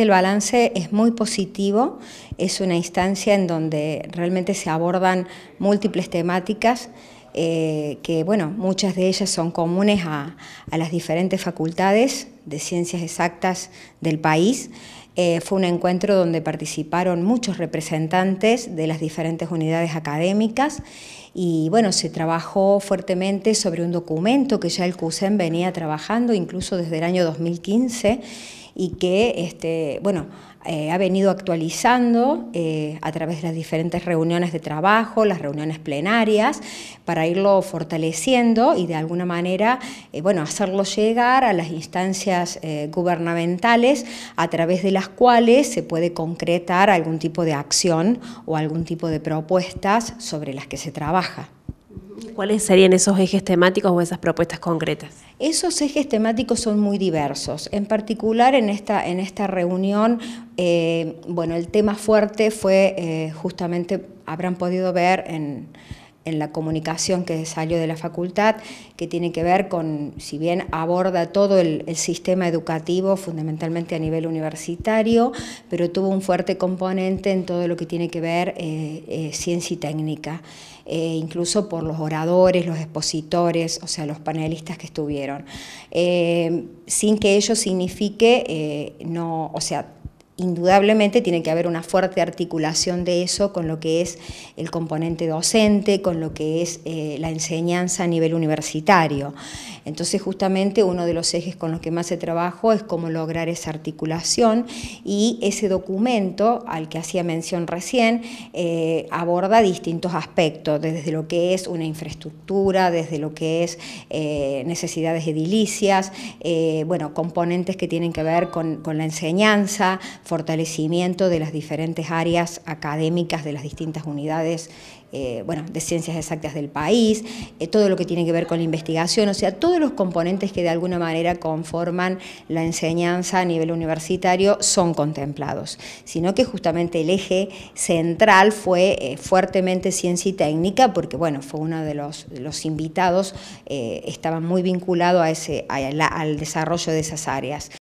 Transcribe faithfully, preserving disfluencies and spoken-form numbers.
realmente el balance es muy positivo, es una instancia en donde realmente se abordan múltiples temáticas eh, que, bueno, muchas de ellas son comunes a, a las diferentes facultades de ciencias exactas del país. Eh, fue un encuentro donde participaron muchos representantes de las diferentes unidades académicas y bueno, se trabajó fuertemente sobre un documento que ya el CUCEN venía trabajando incluso desde el año dos mil quince y que este, bueno, eh, ha venido actualizando eh, a través de las diferentes reuniones de trabajo, las reuniones plenarias, para irlo fortaleciendo y de alguna manera eh, bueno, hacerlo llegar a las instancias eh, gubernamentales a través de las cuales se puede concretar algún tipo de acción o algún tipo de propuestas sobre las que se trabaja. ¿Cuáles serían esos ejes temáticos o esas propuestas concretas? Esos ejes temáticos son muy diversos. En particular, en esta, en esta reunión, eh, bueno, el tema fuerte fue eh, justamente, habrán podido ver en... en la comunicación que salió de la facultad, que tiene que ver con, si bien aborda todo el, el sistema educativo, fundamentalmente a nivel universitario, pero tuvo un fuerte componente en todo lo que tiene que ver eh, eh, ciencia y técnica, eh, incluso por los oradores, los expositores, o sea, los panelistas que estuvieron, eh, sin que ello signifique, eh, no, o sea, indudablemente tiene que haber una fuerte articulación de eso con lo que es el componente docente, con lo que es eh, la enseñanza a nivel universitario. Entonces justamente uno de los ejes con los que más se trabajó es cómo lograr esa articulación y ese documento al que hacía mención recién eh, aborda distintos aspectos, desde lo que es una infraestructura, desde lo que es eh, necesidades edilicias, eh, bueno, componentes que tienen que ver con, con la enseñanza, fortalecimiento de las diferentes áreas académicas de las distintas unidades eh, bueno, de ciencias exactas del país, eh, todo lo que tiene que ver con la investigación, o sea, todos los componentes que de alguna manera conforman la enseñanza a nivel universitario son contemplados, sino que justamente el eje central fue eh, fuertemente ciencia y técnica, porque bueno, fue uno de los, de los invitados, eh, estaba muy vinculado a ese, a la, al desarrollo de esas áreas.